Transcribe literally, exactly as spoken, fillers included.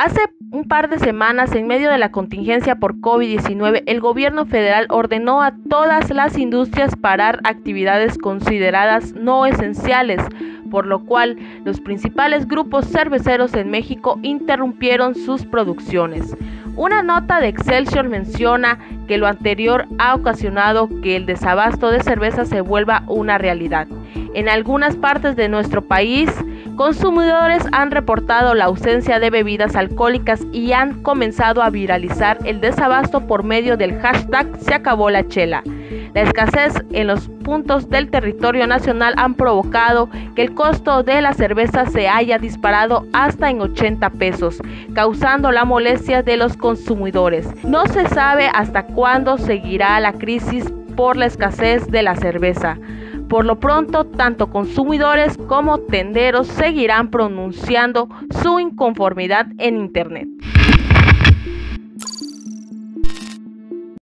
Hace un par de semanas, en medio de la contingencia por COVID diecinueve, el gobierno federal ordenó a todas las industrias parar actividades consideradas no esenciales, por lo cual los principales grupos cerveceros en México interrumpieron sus producciones. Una nota de Excelsior menciona que lo anterior ha ocasionado que el desabasto de cerveza se vuelva una realidad. En algunas partes de nuestro país, consumidores han reportado la ausencia de bebidas alcohólicas y han comenzado a viralizar el desabasto por medio del hashtag SEACABÓLACHELA. La escasez en los puntos del territorio nacional han provocado que el costo de la cerveza se haya disparado hasta en ochenta pesos, causando la molestia de los consumidores. No se sabe hasta cuándo seguirá la crisis por la escasez de la cerveza. Por lo pronto, tanto consumidores como tenderos seguirán pronunciando su inconformidad en Internet.